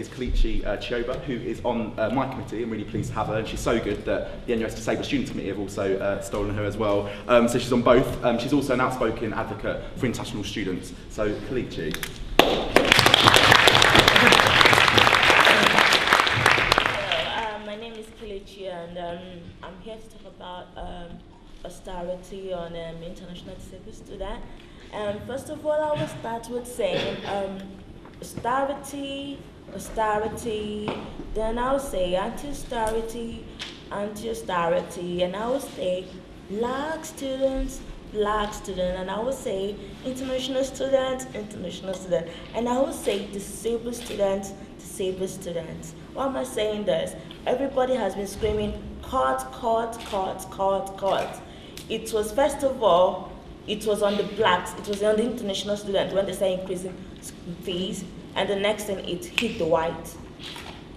Is Kelechi Chieba, who is on my committee. I'm really pleased to have her, and she's so good that the NUS Disabled Students Committee have also stolen her as well. So she's on both. She's also an outspoken advocate for international students. So Kelechi. Hello, my name is Kelechi, and I'm here to talk about austerity on international disabled students. First of all, I will start with saying austerity, then I'll say anti-austerity, and I will say black students, and I will say international students, and I will say disabled students. Why am I saying this? Everybody has been screaming, cut. It was, first of all, it was on the blacks, it was on the international students when they started increasing school fees. And the next thing, it hit the white.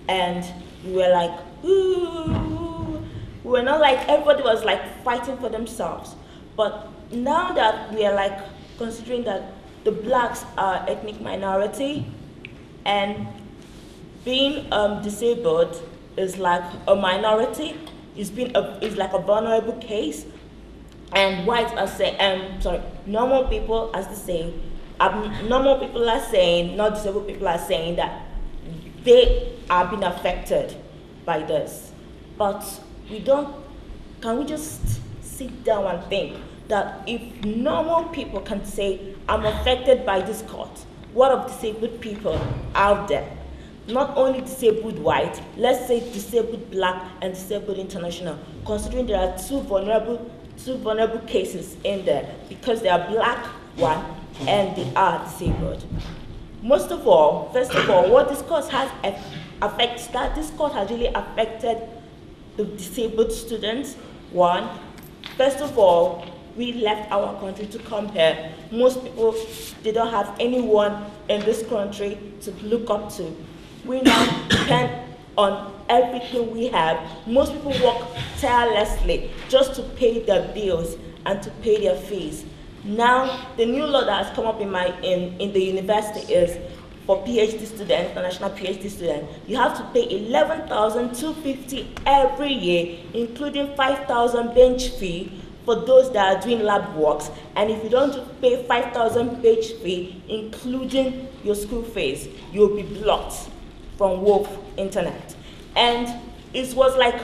And we were like, ooh. We were not like, everybody was like fighting for themselves. But now that we are like considering that the blacks are ethnic minority and being disabled is like a minority, is like a vulnerable case. And whites are saying, normal people, as they say, normal people are saying, not disabled people are saying that they are being affected by this. But we don't, can we just sit down and think that if normal people can say, I'm affected by this cut, what of disabled people out there? Not only disabled white, let's say disabled black and disabled international, considering there are two vulnerable cases in there, because they are black one, and they are disabled. Most of all, first of all, what this course has affected, that this course has really affected the disabled students. One, first of all, we left our country to come here. Most people, they don't have anyone in this country to look up to. We now depend on everything we have. Most people work tirelessly just to pay their bills and to pay their fees. Now, the new law that has come up in the university is for PhD students, international PhD students, you have to pay $11,250 every year, including $5,000 bench fee for those that are doing lab works. And if you don't pay $5,000 bench fee, including your school fees, you'll be blocked from Wolf Internet. And it was like,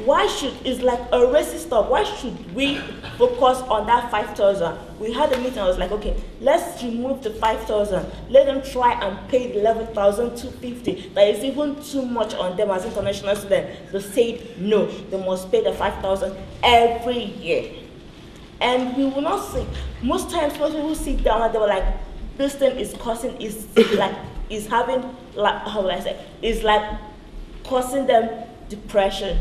it's like a racist stuff. Why should we focus on that 5,000? We had a meeting, I was like, okay, let's remove the 5,000. Let them try and pay the 11,250. That is even too much on them as international students. They said no, they must pay the 5,000 every year. And we will not see, most times when people sit down and they were like, this thing is causing, causing them depression.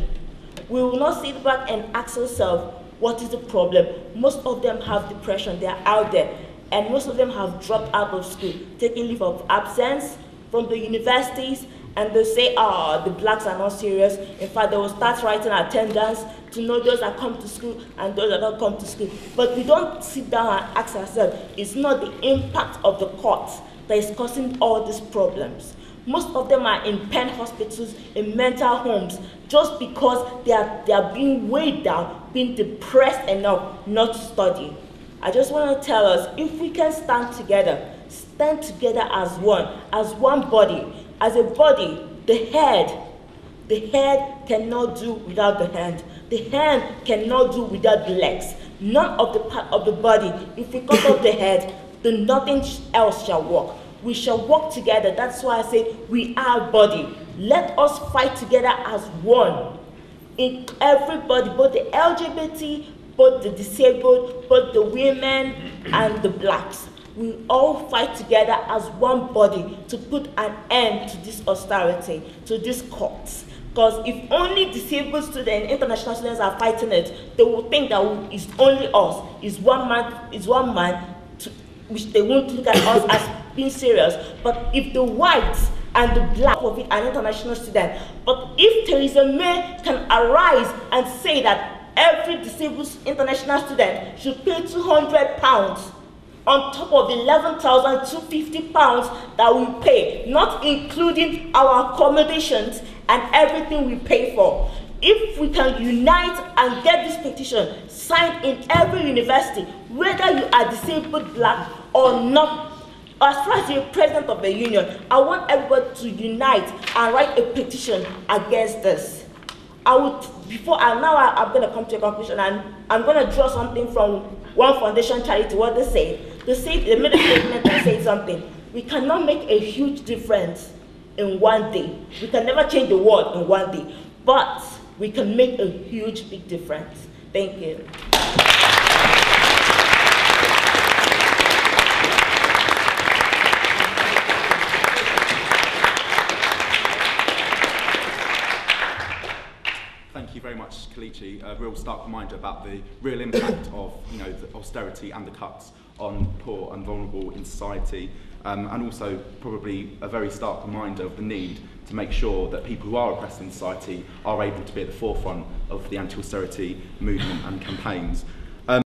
We will not sit back and ask ourselves, what is the problem? Most of them have depression, they are out there, and most of them have dropped out of school, taking leave of absence from the universities, and they say, oh, the blacks are not serious. In fact, they will start writing attendance to know those that come to school and those that don't come to school. But we don't sit down and ask ourselves, it's not the impact of the court that is causing all these problems. Most of them are in pen hospitals, in mental homes, just because they are being weighed down, being depressed enough not to study. I just want to tell us, if we can stand together as one body, as a body, the head cannot do without the hand cannot do without the legs. None of the part of the body, if we cut off the head, then nothing else shall work. We shall work together. That's why I say we are body. Let us fight together as one. In everybody, both the LGBT, both the disabled, both the women and the blacks. We all fight together as one body to put an end to this austerity, to this cuts. Because if only disabled students, international students are fighting it, they will think that it's only us, it's one man, which they won't look at us as being serious. But if the whites and the black of it are international students, but if Theresa May can arise and say that every disabled international student should pay £200 on top of the £11,250 that we pay, not including our accommodations and everything we pay for. If we can unite and get this petition signed in every university, whether you are disabled, black or not, as far as you're president of the union, I want everybody to unite and write a petition against this. I'm going to come to a conclusion, and I'm going to draw something from One Foundation Charity, what they say. They made a statement and said something. We cannot make a huge difference in one day. We can never change the world in one day, but we can make a huge, big difference. Thank you. Very much, Kelechi. A real stark reminder about the real impact of the austerity and the cuts on poor and vulnerable in society, and also probably a very stark reminder of the need to make sure that people who are oppressed in society are able to be at the forefront of the anti-austerity movement and campaigns.